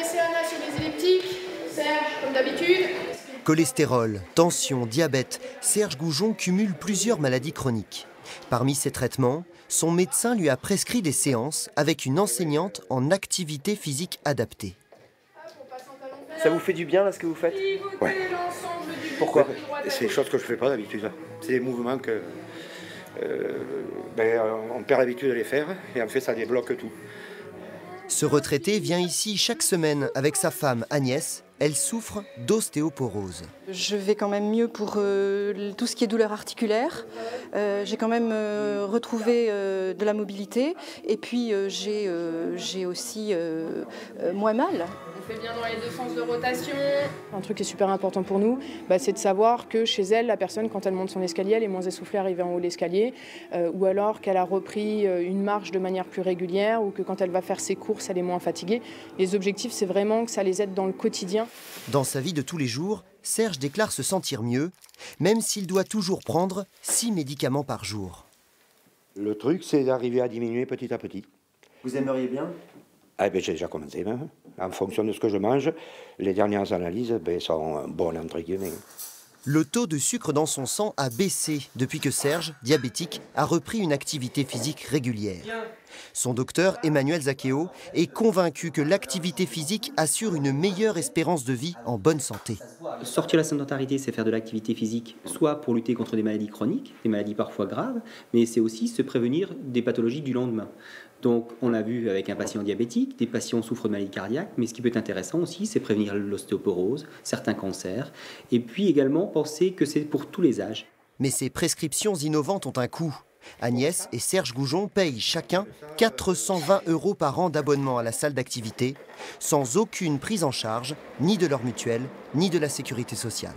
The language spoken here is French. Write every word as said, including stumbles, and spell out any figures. D C N A chez les épileptiques, Serge, comme d'habitude. Cholestérol, tension, diabète, Serge Goujon cumule plusieurs maladies chroniques. Parmi ses traitements, son médecin lui a prescrit des séances avec une enseignante en activité physique adaptée. Ça vous fait du bien là ce que vous faites? Ouais. Pourquoi? C'est des choses que je ne fais pas d'habitude. C'est des mouvements que euh, ben, on perd l'habitude de les faire et en fait ça débloque tout. Ce retraité vient ici chaque semaine avec sa femme Agnès. Elle souffre d'ostéoporose. Je vais quand même mieux pour euh, tout ce qui est douleur articulaire. Euh, j'ai quand même euh, retrouvé euh, de la mobilité. Et puis euh, j'ai euh, j'ai aussi euh, euh, moins mal. On fait bien dans les deux sens de rotation. Un truc qui est super important pour nous, bah, c'est de savoir que chez elle, la personne, quand elle monte son escalier, elle est moins essoufflée arrivée en haut de l'escalier. Euh, ou alors qu'elle a repris une marche de manière plus régulière ou que quand elle va faire ses courses, elle est moins fatiguée. Les objectifs, c'est vraiment que ça les aide dans le quotidien. Dans sa vie de tous les jours, Serge déclare se sentir mieux, même s'il doit toujours prendre six médicaments par jour. Le truc, c'est d'arriver à diminuer petit à petit. Vous aimeriez bien? Ah ben, j'ai déjà commencé, même. En fonction de ce que je mange, les dernières analyses ben, sont bonnes, entre guillemets. Le taux de sucre dans son sang a baissé depuis que Serge, diabétique, a repris une activité physique régulière. Son docteur, Emmanuel Zaccheo, est convaincu que l'activité physique assure une meilleure espérance de vie en bonne santé. Sortir la sédentarité, c'est faire de l'activité physique, soit pour lutter contre des maladies chroniques, des maladies parfois graves, mais c'est aussi se prévenir des pathologies du lendemain. Donc on l'a vu avec un patient diabétique, des patients souffrent de maladies cardiaques, mais ce qui peut être intéressant aussi, c'est prévenir l'ostéoporose, certains cancers, et puis également penser que c'est pour tous les âges. Mais ces prescriptions innovantes ont un coût. Agnès et Serge Goujon payent chacun quatre cent vingt euros par an d'abonnement à la salle d'activité, sans aucune prise en charge, ni de leur mutuelle, ni de la sécurité sociale.